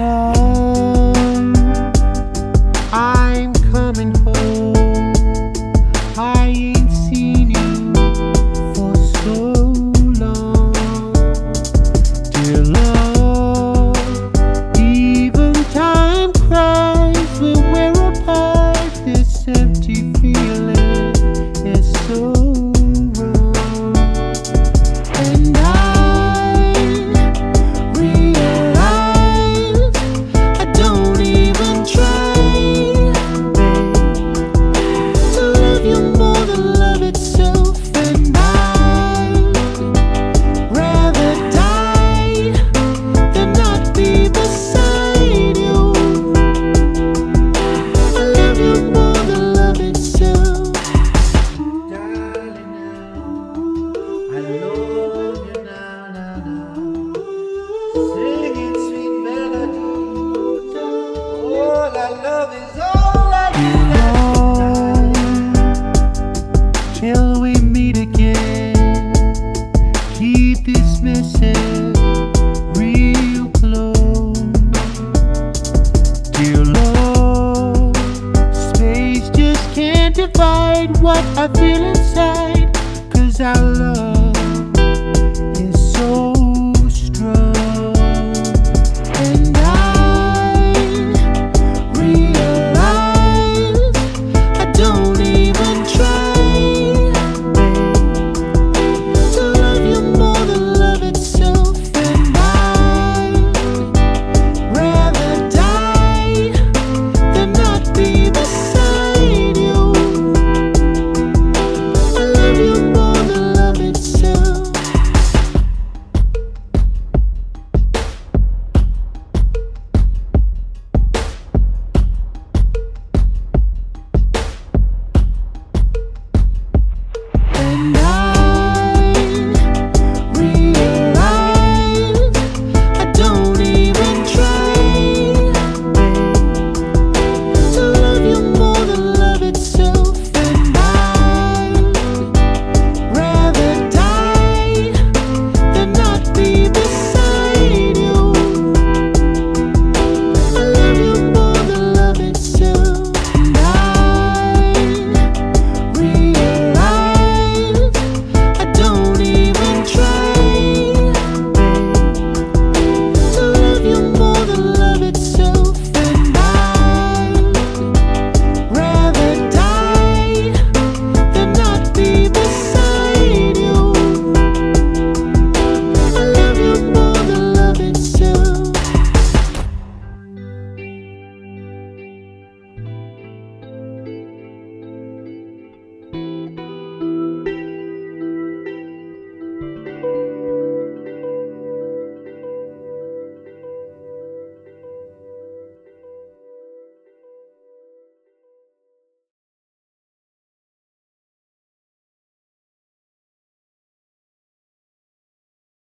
home, I'm coming home. I ain't seen you for so long, dear love. Even time cries when we're apart. This empty feeling is so wrong. And love is all I need. Till we meet again, keep this message real close. Dear love, space just can't divide what I feel inside, 'cause I love